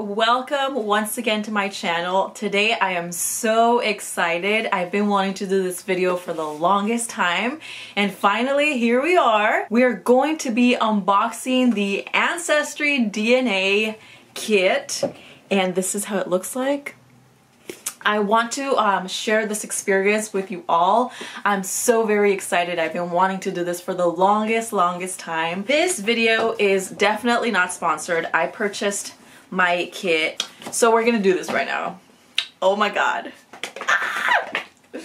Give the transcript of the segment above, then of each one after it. welcome once again to my channel. Today I am so excited. I've been wanting to do this video for the longest time and finally here we are. We are going to be unboxing the Ancestry DNA kit and this is how it looks like. I want to share this experience with you all. I'm so very excited. I've been wanting to do this for the longest time. This video is definitely not sponsored. I purchased my kit, so we're gonna do this right now. Oh my god. Ah! I'm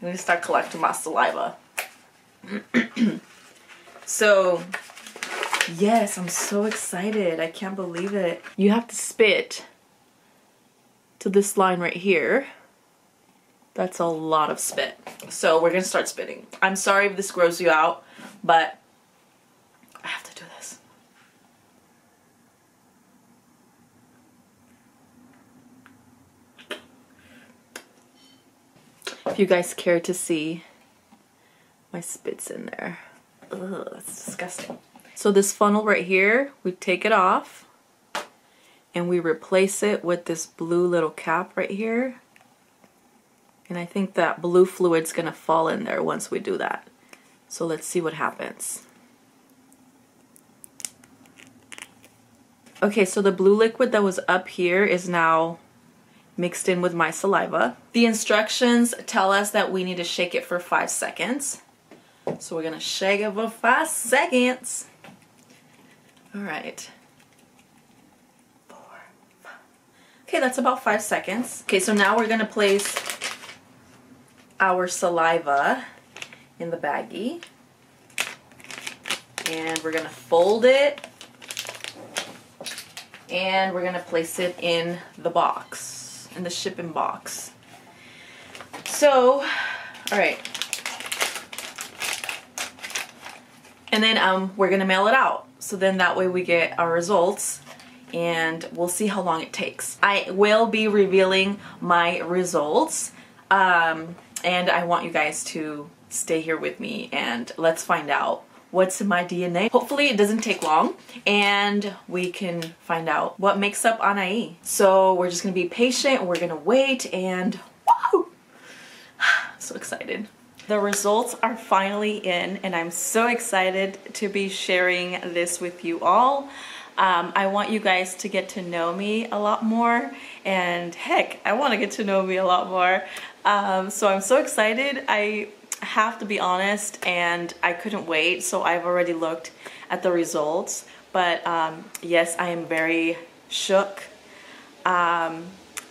gonna start collecting my saliva. So, yes, I'm so excited. I can't believe it. You have to spit to this line right here. That's a lot of spit. So we're gonna start spitting. I'm sorry if this grows you out, but I have to do this. If you guys care to see, my spit's in there. Ugh, that's disgusting. So this funnel right here, we take it off and we replace it with this blue little cap right here. And I think that blue fluid's gonna fall in there once we do that. So let's see what happens. Okay, so the blue liquid that was up here is now mixed in with my saliva. The instructions tell us that we need to shake it for 5 seconds. So we're gonna shake it for 5 seconds. All right. Okay, that's about 5 seconds. Okay, so now we're gonna place our saliva in the baggie. And we're gonna fold it. And we're gonna place it in the box, in the shipping box. So, all right. And then we're gonna mail it out. So then that way we get our results and we'll see how long it takes. I will be revealing my results and I want you guys to stay here with me and let's find out what's in my DNA. Hopefully it doesn't take long and we can find out what makes up Anahi. So we're just gonna be patient, we're gonna wait and woo! I'm so excited. The results are finally in and I'm so excited to be sharing this with you all. I want you guys to get to know me a lot more and heck, I want to get to know me a lot more. So I'm so excited. I have to be honest and I couldn't wait. So I've already looked at the results, but yes, I am very shook. And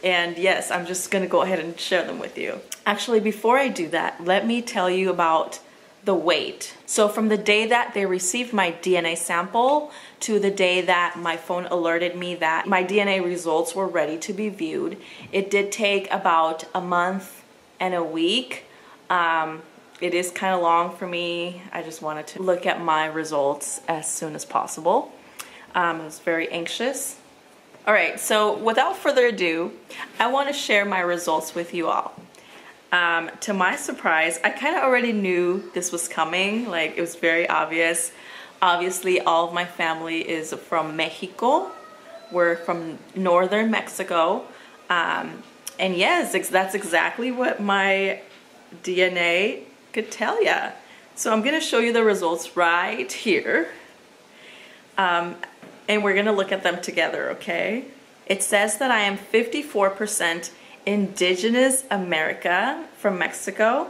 yes, I'm just going to go ahead and share them with you. Actually, before I do that, let me tell you about the wait. So from the day that they received my DNA sample to the day that my phone alerted me that my DNA results were ready to be viewed, it did take about a month and a week. It is kind of long for me. I just wanted to look at my results as soon as possible. I was very anxious. All right, so without further ado, I want to share my results with you all. To my surprise, I kind of already knew this was coming, like it was very obvious. Obviously, all of my family is from Mexico. We're from northern Mexico. And yes, that's exactly what my DNA could tell ya. So I'm gonna show you the results right here. And we're gonna look at them together, okay? It says that I am 54% Indigenous America from Mexico,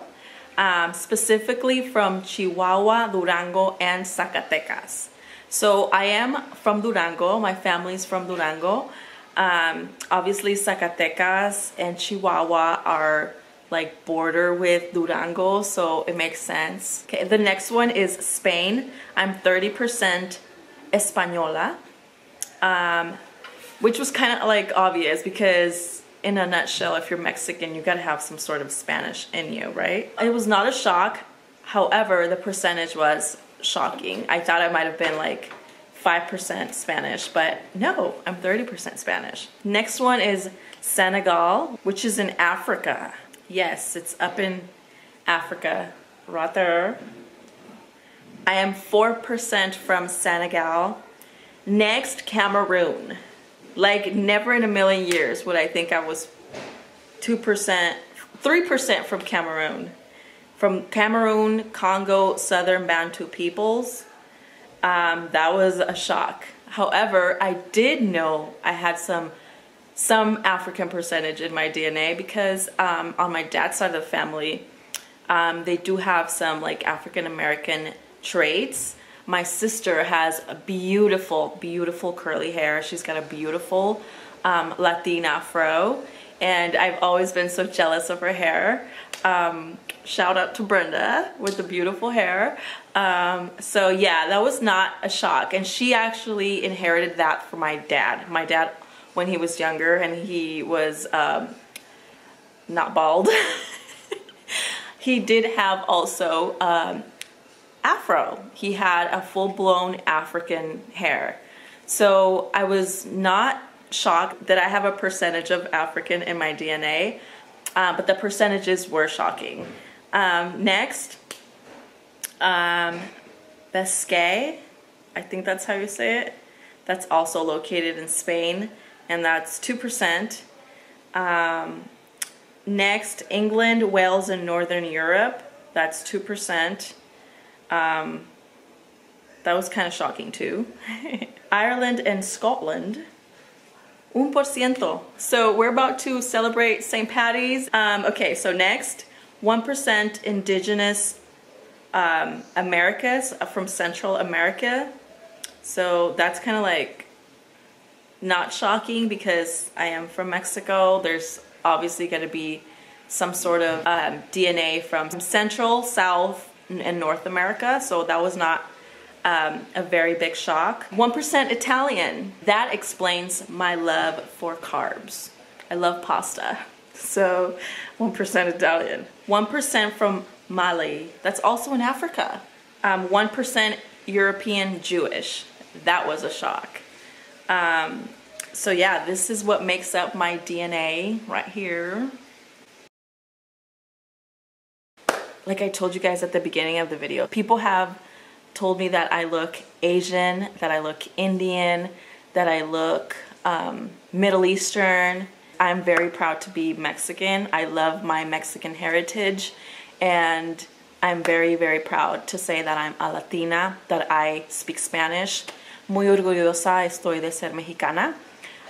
specifically from Chihuahua, Durango, and Zacatecas. So I am from Durango, my family's from Durango. Obviously Zacatecas and Chihuahua are like border with Durango, so it makes sense. Okay, the next one is Spain. I'm 30% Española, which was kind of like obvious because in a nutshell, if you're Mexican, you gotta have some sort of Spanish in you, right? It was not a shock. However, the percentage was shocking. I thought I might have been like 5% Spanish, but no, I'm 30% Spanish. Next one is Senegal, which is in Africa. Yes, it's up in Africa, right there. I am 4% from Senegal. Next, Cameroon. Like, never in a million years would I think I was 2%, 3% from Cameroon. From Cameroon, Congo, southern Bantu peoples. That was a shock. However, I did know I had some African percentage in my DNA because on my dad's side of the family, they do have some like African American traits. My sister has a beautiful, beautiful curly hair. She's got a beautiful Latina afro, and I've always been so jealous of her hair. Shout out to Brenda with the beautiful hair. So yeah, that was not a shock, and she actually inherited that from my dad. My dad, when he was younger, and he was not bald, he did have also afro. He had a full-blown African hair. So I was not shocked that I have a percentage of African in my DNA, but the percentages were shocking. Next, Basque, I think that's how you say it. That's also located in Spain, and that's 2%. Next, England, Wales, and Northern Europe. That's 2%. That was kind of shocking too. Ireland and Scotland, 1%. So we're about to celebrate St. Patty's. Okay, so next, 1% indigenous Americas from Central America. So that's kind of like not shocking because I am from Mexico. There's obviously going to be some sort of DNA from Central, South, and North America, so that was not a very big shock. 1% Italian. That explains my love for carbs. I love pasta. So 1% Italian. 1% from Mali. That's also in Africa. 1% European Jewish. That was a shock. So yeah, this is what makes up my DNA right here. Like I told you guys at the beginning of the video, people have told me that I look Asian, that I look Indian, that I look Middle Eastern. I'm very proud to be Mexican. I love my Mexican heritage, and I'm very, very proud to say that I'm a Latina, that I speak Spanish. Muy orgullosa estoy de ser mexicana.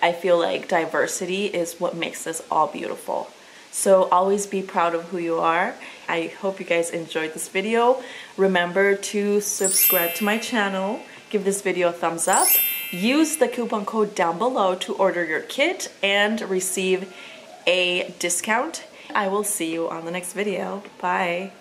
I feel like diversity is what makes us all beautiful. So always be proud of who you are. I hope you guys enjoyed this video. Remember to subscribe to my channel. Give this video a thumbs up. Use the coupon code down below to order your kit and receive a discount. I will see you on the next video. Bye.